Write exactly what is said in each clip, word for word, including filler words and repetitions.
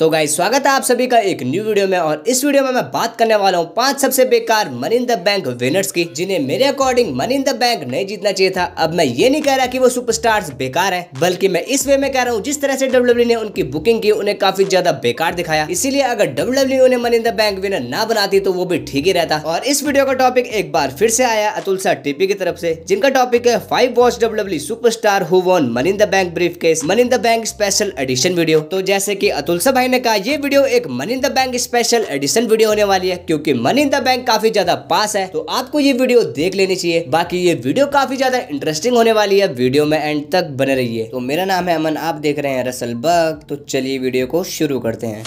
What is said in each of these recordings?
तो गाइस स्वागत है आप सभी का एक न्यू वीडियो में। और इस वीडियो में मैं बात करने वाला हूँ पांच सबसे बेकार money in the bank winners की, जिन्हें मेरे according money in the bank नहीं जीतना चाहिए था। अब मैं ये नहीं कह रहा कि वो सुपरस्टार्स बेकार हैं, बल्कि मैं इस वे में कह रहा हूँ जिस तरह से डब्ल्यूडब्ल्यूई ने उनकी बुकिंग की उन्हें काफी ज्यादा बेकार दिखाया। इसीलिए अगर डब्ल्यूडब्ल्यूई उन्हें money in the bank winner ना बनाती तो वो भी ठीक ही रहता। और इस वीडियो का टॉपिक एक बार फिर से आया अतुल सर टीपी की तरफ से, जिनका टॉपिक है five watch WWE superstar who won money in the bank briefcase money in the bank special edition video. तो जैसे की अतुल सर ने कहा ये वीडियो एक money in the bank special edition video होने वाली है, क्योंकि मनी इन द बैंक काफी ज्यादा पास है तो आपको ये वीडियो देख लेनी चाहिए। बाकी ये वीडियो काफी ज्यादा इंटरेस्टिंग होने वाली है, वीडियो में एंड तक बने रहिए। तो मेरा नाम है अमन, आप देख रहे हैं रसल बग। तो चलिए वीडियो को शुरू करते हैं।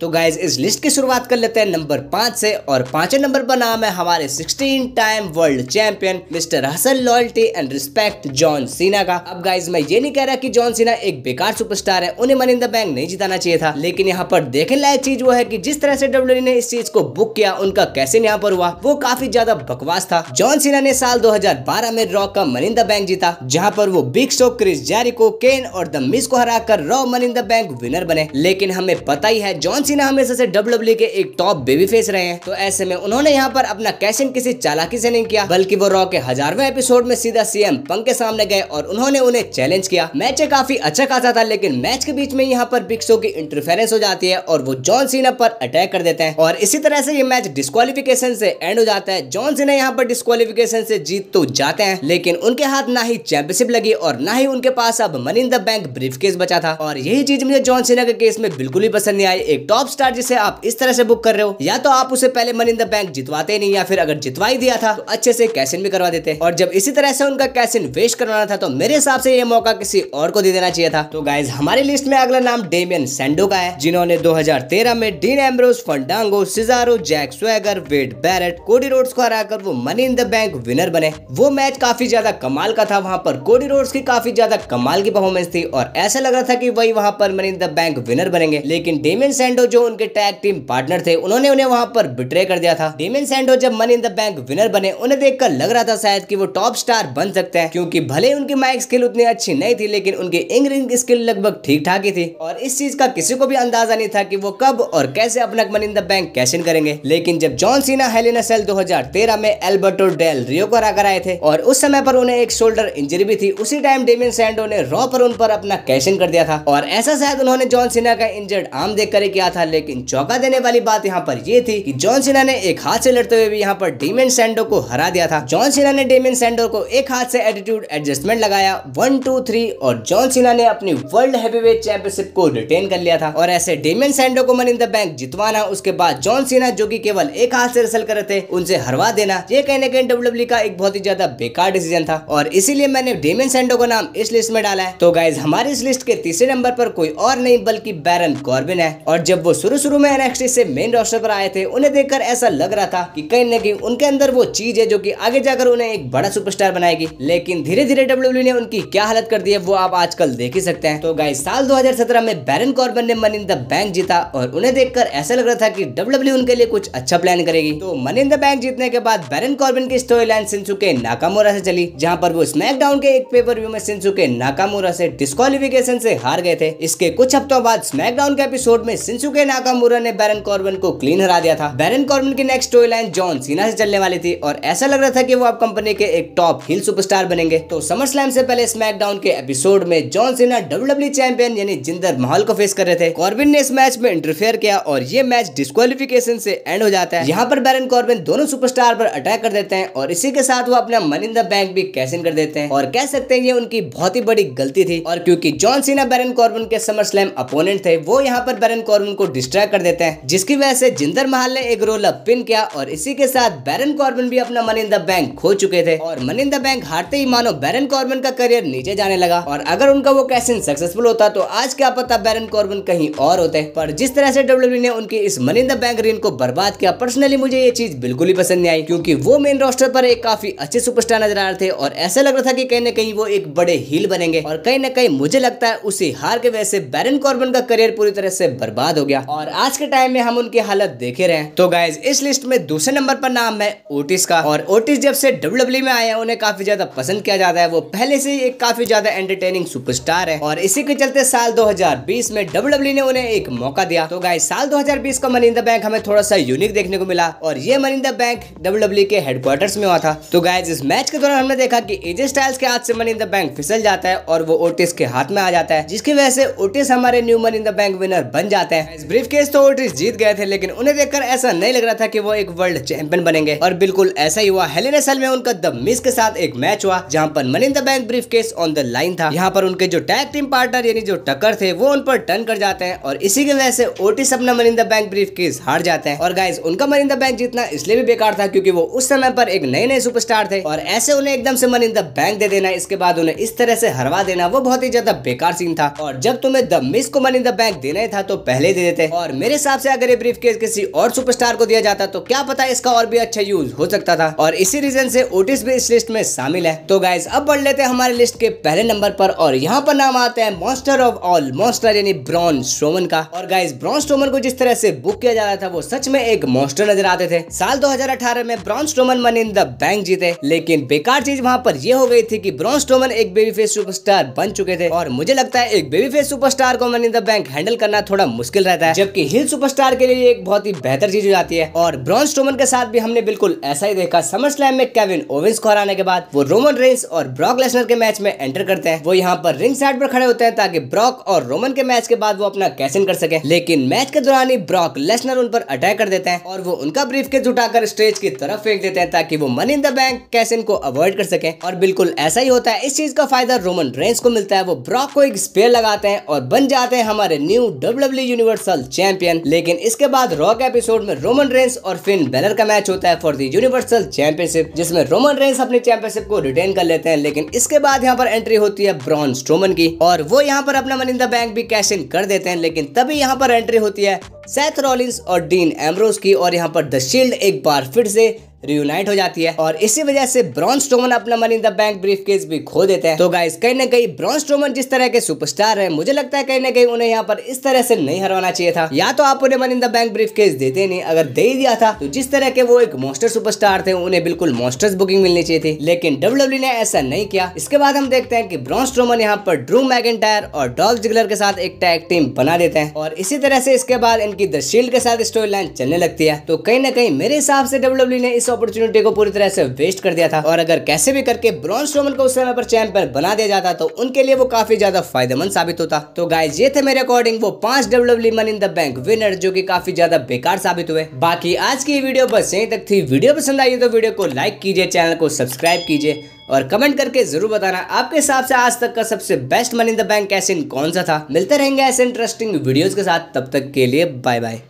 तो गाइज इस लिस्ट की शुरुआत कर लेते हैं नंबर पांच से, और पांचवें नंबर पर नाम है हमारे sixteen time world champion mister रसल loyalty and respect John Cena का। अब गाइज मैं ये नहीं कह रहा कि जॉन सीना एक बेकार सुपरस्टार है, उन्हें मनी इन द बैंक नहीं जिताना चाहिए था, लेकिन यहाँ पर देखने लायक चीज वो है कि जिस तरह से डब्ल्यूडब्ल्यूई ने इस चीज को बुक किया उनका कैसे यहाँ पर हुआ वो काफी ज्यादा बकवास था। जॉन सीना ने साल दो हजार बारह में रॉ का मनी इन द बैंक जीता, जहाँ पर वो Big Show, Chris Jericho, Kane और द मिज को हरा कर Raw money in the bank winner बने। लेकिन हमें पता ही है जॉन सीना हमेशा से डब्ल्यूडब्ल्यूई के एक टॉप बेबी फेस रहे हैं, तो ऐसे में उन्होंने यहाँ पर अपना कैश इन किसी चालाकी से नहीं किया, बल्कि वो रॉ के हजारवें एपिसोड में सीधा सीएम पंक के सामने गए और उन्होंने उन्हें चैलेंज किया। मैच काफी अच्छा खासा था, लेकिन मैच के बीच में यहाँ पर बिग शो की इंटरफेरेंस हो जाती है और वो जॉन सीना पर अटैक कर देते हैं, और इसी तरह से ये मैच डिस्क्वालिफिकेशन से एंड हो जाता है। जॉन सीना यहाँ पर डिस्क्वालिफिकेशन से जीत तो जाते हैं, लेकिन उनके हाथ ना ही चैंपियनशिप लगी और ना ही उनके पास अब money in the bank briefcase बचा था। और यही चीज मुझे जॉन सीना के केस में बिल्कुल भी पसंद नहीं आई। टॉप स्टार जिसे आप इस तरह से बुक कर रहे हो, या तो आप उसे पहले मनी इन द बैंक जितवाते नहीं, या फिर अगर जितवा ही दिया था तो अच्छे से कैश इन भी करवा देते। और जब इसी तरह से उनका कैश इन वेस्ट करवाना था तो मेरे हिसाब से ये मौका किसी और को दे देना चाहिए था। तो गाइज हमारी लिस्ट में अगला नाम डेमियन सैंडो का है, जिन्होंने दो हजार तेरह में Dean Ambrose, Fandango, Cesaro, Jack Swagger, Wade Barrett, Cody Rhodes को हराकर वो money in the bank winner बने। वो मैच काफी ज्यादा कमाल का था, वहाँ पर कोडी रोड्स की काफी ज्यादा कमाल की परफॉर्मेंस थी और ऐसा लग रहा था कि वही वहाँ पर money in the bank winner बनेंगे, लेकिन डेमियन सैंडो जो उनके टैग टीम पार्टनर थे उन्होंने उन्हें वहां पर बिट्रे कर दिया था। डेमियन सैंडो जब money in the bank winner बने उन्हें देखकर लग रहा था शायद कि वो टॉप स्टार बन सकते हैं, क्योंकि भले उनकी माइक स्किल उतनी अच्छी नहीं थी लेकिन उनकी इंग रिंग स्किल लगभग ठीक ठाक ही थी। और इस चीज का किसी को भी अंदाजा नहीं था कि वो कब और कैसे अपना money in the bank cash in करेंगे। लेकिन जब जॉन सीना हेल इन अ सेल दो हजार तेरह में एल्बर्टो डेल रियो को हराकर आए थे और उस समय पर उन्हें एक शोल्डर इंजरी भी थी, उसी टाइम डेमियन सैंडो ने रॉ पर उन पर अपना कैश इन कर दिया था। और ऐसा शायद उन्होंने जॉन सीना का इंजर्ड आर्म देखकर किया था। लेकिन चौंका देने वाली बात यहाँ पर यह थी कि जॉन सीना ने एक हाथ से लड़ते हुए भी यहाँ पर डेमियन सैंडो को हरा दिया था। जॉन सीना ने डेमियन सैंडो को एक हाथ से एटीट्यूड एडजस्टमेंट लगाया वन टू थ्री और जॉन सीना ने अपनी वर्ल्ड हैवीवेट चैंपियनशिप को रिटेन कर लिया था। और ऐसे डेमियन सैंडो को मनी इन द बैंक जितवाना, उसके बाद जॉन सीना जो की केवल एक हाथ से रेसल कर रहे थे उनसे हरवा देना, ये कहने के डब्ल्यूडब्ल्यूई का एक बहुत ही ज्यादा बेकार डिसीजन था, और इसीलिए मैंने डेमियन सैंडो का नाम इस लिस्ट में डाला है। तो गाइज हमारी इस लिस्ट के तीसरे नंबर पर कोई और नहीं बल्कि बैरन कॉर्बिन है, और जब वो शुरू शुरू में एनएक्सटी से मेन रोस्टर पर आए थे उन्हें देखकर ऐसा लग रहा था कि कहीं न कहीं उनके अंदर वो चीज है जो कि आगे जाकर उन्हें एक बड़ा सुपरस्टार बनाएगी, लेकिन धीरे धीरे डब्ल्यूडब्ल्यूई ने उनकी क्या हालत कर दी है वो आप आजकल देख ही सकते हैं। तो गाइस साल दो हजार सत्रह में बैरन कॉर्बिन ने मनी इन द बैंक जीता और उन्हें देखकर ऐसा लग रहा था कि डब्ल्यूडब्ल्यूई उनके लिए कुछ अच्छा प्लान करेगी। तो मनी इन द बैंक जीतने के बाद बैरन कॉर्बिन की स्टोरी लाइन सिंसुके नाकामुरा से चली, जहाँ पर वो स्मैकडाउन के एक पेपर व्यू में सिंसुके नाकामुरा से डिस्क्वालिफिकेशन से हार गए थे। इसके कुछ हफ्तों बाद स्मैकडाउन के एपिसोड में सिंसुके नाकामुरा ने बैरन कॉर्बिन को क्लीन हरा दिया था। बैरन कॉर्बिन की next storyline John Cena से चलने वाली थी और ऐसा लग रहा था कि वो अब कंपनी के एक टॉप हील सुपरस्टार बनेंगे। तो समरस्लैम से पहले स्मैकडाउन के एपिसोड में जॉन सीना डब्ल्यूडब्ल्यूई चैंपियन यानी जिंदर महल को फेस कर रहे थे। कॉर्बिन ने इस मैच में इंटरफेयर किया और ये मैच डिस्क्वालिफिकेशन से एंड हो जाता है। यहाँ पर बैरन कॉर्बिन दोनों सुपरस्टार पर अटैक कर देते हैं और इसी के साथ वो अपना मनी इन द बैंक भी कैश इन कर देते हैं, और कह सकते हैं ये उनकी बहुत ही बड़ी गलती थी। और क्योंकि जॉन सीना बैरन कॉर्बिन के समरस्लैम अपोनेंट थे वो यहाँ पर बैरन कॉर्बिन को डिस्ट्रैक्ट कर देते हैं, जिसकी वजह से जिंदर महल ने एक रोल अप पिन किया और इसी के साथ बैरन कॉर्बिन भी अपना मनी इन द बैंक खो चुके थे। और मनी इन द बैंक हारते ही मानो बैरन कॉर्बिन का करियर नीचे जाने लगा, और अगर उनका वो कैश इन सक्सेसफुल होता तो आज क्या पता बैरन कॉर्बिन कहीं और होते। पर जिस तरह से डब्ल्यूडब्ल्यूई ने उनकी इस money in the bank run को बर्बाद किया, पर्सनली मुझे ये चीज बिल्कुल ही पसंद नहीं आई, क्योंकि वो मेन रोस्टर पर एक काफी अच्छे सुपरस्टार नजर आ रहे थे और ऐसा लग रहा था कि कहीं न कहीं वो एक बड़े हील बनेंगे, और कहीं न कहीं मुझे लगता है उसी हार के वजह से बैरन कॉर्बिन का करियर पूरी तरह से बर्बाद हो गया और आज के टाइम में हम उनकी हालत देखे रहे हैं। तो गाइज इस लिस्ट में दूसरे नंबर पर नाम है ओटिस का। और ओटिस जब से डब्ल्यूडब्ल्यूई में आए हैं उन्हें काफी ज्यादा पसंद किया जाता है। वो पहले से ही एक काफी ज्यादा एंटरटेनिंग सुपरस्टार है और इसी के चलते साल दो हज़ार बीस में डब्ल्यूडब्ल्यूई ने उन्हें एक मौका दिया। तो गाइज साल दो हज़ार बीस का मनी इन द बैंक हमें थोड़ा सा यूनिक देखने को मिला और ये money in the bank WWE के हेडक्वार्टर्स में हुआ था। तो गाइज इस मैच के दौरान हमने देखा कि एजे स्टाइल्स के हाथ से मनी इन द बैंक फिसल जाता है और वो ओटिस के हाथ में आ जाता है, जिसकी वजह से ओटिस हमारे new money in the bank winner बन जाते हैं। ब्रीफ केस तो ओटिस जीत गए थे, लेकिन उन्हें देखकर ऐसा नहीं लग रहा था कि वो एक वर्ल्ड चैंपियन बनेंगे और बिल्कुल ऐसा ही हुआ। हेल इन अ सेल में उनका द मिज के साथ एक मैच हुआ जहाँ पर money in the bank briefcase on the line था। यहाँ पर उनके जो टैग टीम पार्टनर यानी जो टक्कर थे वो उन पर टर्न कर जाते हैं और इसी की वजह से ओटिस अपना money in the bank briefcase हार जाते हैं। और गाइज उनका मनी इन द बैंक जीतना इसलिए भी बेकार था क्योंकि वो उस समय पर एक नए नए सुपरस्टार थे और ऐसे उन्हें एकदम से मनी इन द बैंक दे देना, इसके बाद उन्हें इस तरह से हरवा देना, वो बहुत ही ज्यादा बेकार सीन था। और जब तुम्हें द मिज को मनी इन द बैंक देना ही था तो पहले दे देते। और मेरे हिसाब से अगर ये ब्रीफ केस किसी और सुपरस्टार को दिया जाता तो क्या पता इसका और भी अच्छा यूज हो सकता था और इसी रीजन से ओटिस भी इस लिस्ट में शामिल है। तो गाइज अब बढ़ लेते हैं हमारे लिस्ट के पहले नंबर पर और यहाँ पर नाम आते हैं मॉन्स्टर ऑफ ऑल मॉन्स्टर यानी ब्रॉन स्ट्रोमन का। और गाइज ब्रॉन स्ट्रोमन को जिस तरह से बुक किया जा रहा था वो सच में एक मॉन्स्टर नजर आते थे। साल दो हज़ार अठारह में Braun Strowman money in the bank जीते, लेकिन बेकार चीज वहाँ पर यह हो गई थी कि ब्रॉन स्ट्रोमन एक बेबी फेस सुपरस्टार बन चुके थे और मुझे लगता है एक बेबी फेस सुपरस्टार को money in the bank handle करना थोड़ा मुश्किल रहता है, जबकि हिल सुपरस्टार के लिए एक बहुत ही बेहतर चीज हो जाती है। और ब्रॉन स्ट्रोमन के साथ भी हमने बिल्कुल ऐसा ही देखा। समरस्लैम में केविन ओवेंस को हराने के बाद वो रोमन रेंस और ब्रॉक लेसनर के मैच में एंटर करते हैं। वो यहाँ पर रिंग साइड पर खड़े होते हैं ताकि ब्रॉक और रोमन के मैच के बाद वो अपना कैश इन कर सके, लेकिन मैच के दौरान ही ब्रॉक लेसनर उन पर अटैक कर देते हैं और वो उनका ब्रीफकेस उठाकर स्टेज की तरफ फेंक देते हैं ताकि वो money in the bank cash in को अवॉइड कर सके। और बिल्कुल ऐसा ही होता है। इस चीज का फायदा रोमन रेंस को मिलता है। वो ब्रॉक को एक स्पेयर लगाते हैं और बन जाते हैं हमारे न्यू डब्ल्यूडब्ल्यूई यूनिवर्सल चैंपियन। लेकिन इसके बाद रॉ के एपिसोड में रोमन रेंस और फिन बैलर का मैच होता है फॉर द यूनिवर्सल चैंपियनशिप, जिसमें रोमन रेंस अपनी चैंपियनशिप को रिटेन कर लेते हैं। लेकिन इसके बाद यहाँ पर एंट्री होती है ब्रॉन स्ट्रोमन की और वो यहाँ पर अपना मनी इन द बैंक भी कैश इन कर देते हैं, लेकिन तभी यहाँ पर एंट्री होती है सेथ रॉलिंस और डीन एम्ब्रोस की और यहाँ पर द शील्ड एक बार फिर से रियूनाइट हो जाती है और इसी वजह से ब्रॉन स्ट्रोमन अपना money in the bank briefcase भी खो देते हैं। तो गाइस कहीं ना कहीं ब्रॉन स्ट्रोमन जिस तरह के सुपरस्टार है, मुझे लगता है कहीं ना कहीं उन्हें यहाँ पर इस तरह से नहीं हरवाना चाहिए था। या तो आप उन्हें money in the bank briefcase देते नहीं, अगर दे ही दिया था तो जिस तरह के वो एक मॉन्स्टर सुपरस्टार थे उन्हें बिल्कुल मॉन्स्टर्स बुकिंग मिलनी चाहिए थी, लेकिन डब्ल्यूडब्ल्यूई ने ऐसा नहीं किया। इसके बाद हम देखते हैं कि ब्रॉन स्ट्रोमन यहाँ पर ड्रू मैकिंटायर और डॉल्फ जिगलर के साथ एक टैग टीम बना देते हैं और इसी तरह से इसके बाद इनकी द शील्ड के साथ स्टोरी लाइन चलने लगती है। तो कहीं ना कहीं मेरे हिसाब से डब्ल्यूडब्ल्यूई ने इस अपॉर्चुनिटी को पूरी तरह से वेस्ट कर दिया था और अगर कैसे भी करके ब्रॉन स्ट्रोमन को उस समय पर चैंपियन बना दिया जाता तो उनके लिए वो काफी ज्यादा फायदेमंद साबित होता। तो गाइस ये थे मेरे अकॉर्डिंग वो पांच WWE money in the bank winner जो कि काफी ज्यादा बेकार साबित हुए। बाकी आज की वीडियो बस यहीं तक थी। वीडियो पसंद आई तो वीडियो को लाइक कीजिए, चैनल को सब्सक्राइब कीजिए और कमेंट करके जरूर बताना आपके हिसाब से आज तक का सबसे best money in the bank cash in कौन सा था। मिलते रहेंगे ऐसे इंटरेस्टिंग वीडियोज के साथ, तब तक के लिए बाय बाय।